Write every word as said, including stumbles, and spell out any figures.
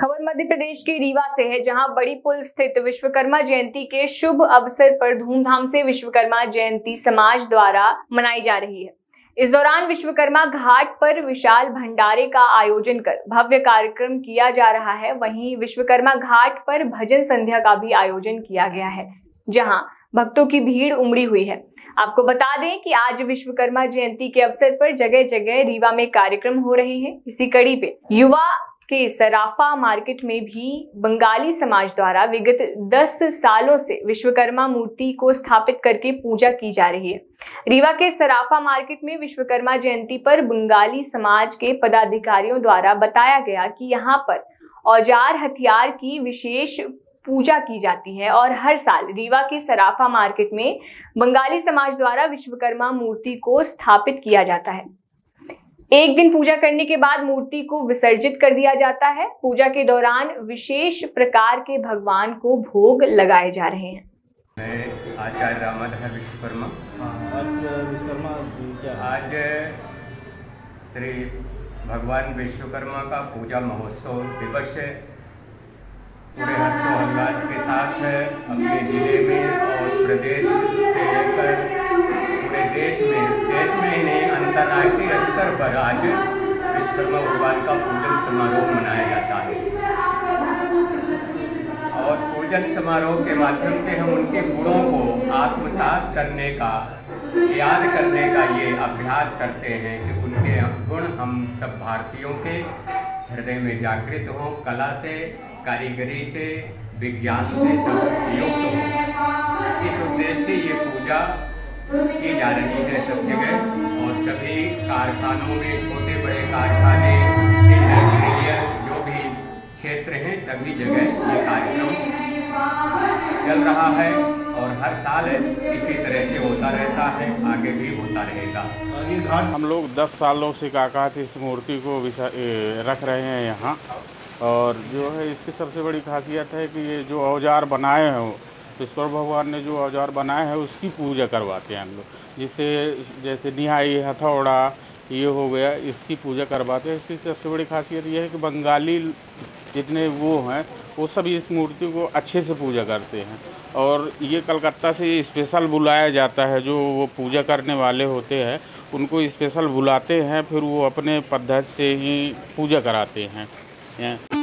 खबर मध्य प्रदेश के रीवा से है, जहां बड़ी पुल स्थित विश्वकर्मा जयंती के शुभ अवसर पर धूमधाम से विश्वकर्मा जयंती समाज द्वारा मनाई जा रही है। इस दौरान विश्वकर्मा घाट पर विशाल भंडारे का आयोजन कर भव्य कार्यक्रम किया जा रहा है। वहीं विश्वकर्मा घाट पर भजन संध्या का भी आयोजन किया गया है, जहां भक्तों की भीड़ उमड़ी हुई है। आपको बता दें कि आज विश्वकर्मा जयंती के अवसर पर जगह जगह रीवा में कार्यक्रम हो रहे हैं। इसी कड़ी पे युवा के सराफा मार्केट में भी बंगाली समाज द्वारा विगत दस सालों से विश्वकर्मा मूर्ति को स्थापित करके पूजा की जा रही है। रीवा के सराफा मार्केट में विश्वकर्मा जयंती पर बंगाली समाज के पदाधिकारियों द्वारा बताया गया कि यहाँ पर औजार हथियार की विशेष पूजा की जाती है और हर साल रीवा के सराफा मार्केट में बंगाली समाज द्वारा विश्वकर्मा मूर्ति को स्थापित किया जाता है। एक दिन पूजा करने के बाद मूर्ति को विसर्जित कर दिया जाता है। पूजा के दौरान विशेष प्रकार के भगवान को भोग लगाए जा रहे हैं। मैं आचार्य रामाधर विश्वकर्मा आज श्री भगवान विश्वकर्मा का पूजा महोत्सव दिवस पूरे हर्षोल्लास के साथ अपने जिले में और प्रदेश से लेकर पूरे देश में देश में ही नहीं अंतर्राष्ट्रीय स्तर पर आज विश्वकर्मा भगवान का पूजन समारोह मनाया जाता है। और पूजन समारोह के माध्यम से हम उनके गुणों को आत्मसात करने का, याद करने का ये अभ्यास करते हैं कि उनके गुण हम सब भारतीयों के हृदय में जागृत हों, कला से, कारीगरी से, विज्ञान से सब युक्त हो। इस उद्देश्य से ये पूजा की जा रही है सब जगह और सभी कारखानों में, छोटे बड़े कारखाने, इंडस्ट्रियल जो भी क्षेत्र हैं, सभी जगह ये कार्यक्रम चल रहा है और हर साल इसी तरह से होता रहता है, आगे भी होता रहेगा। हम लोग दस सालों से काकात इस मूर्ति को रख रहे हैं यहाँ, और जो है इसकी सबसे बड़ी खासियत है कि ये जो औजार बनाए हैं, ईश्वर भगवान ने जो औजार बनाए हैं उसकी पूजा करवाते हैं हम लोग, जिससे जैसे निहाई, हथौड़ा, ये हो गया, इसकी पूजा करवाते हैं। इसकी सबसे बड़ी खासियत ये है कि बंगाली जितने वो हैं वो सभी इस मूर्ति को अच्छे से पूजा करते हैं, और ये कलकत्ता से स्पेशल बुलाया जाता है। जो वो पूजा करने वाले होते हैं उनको स्पेशल बुलाते हैं, फिर वो अपने पद्धति से ही पूजा कराते हैं।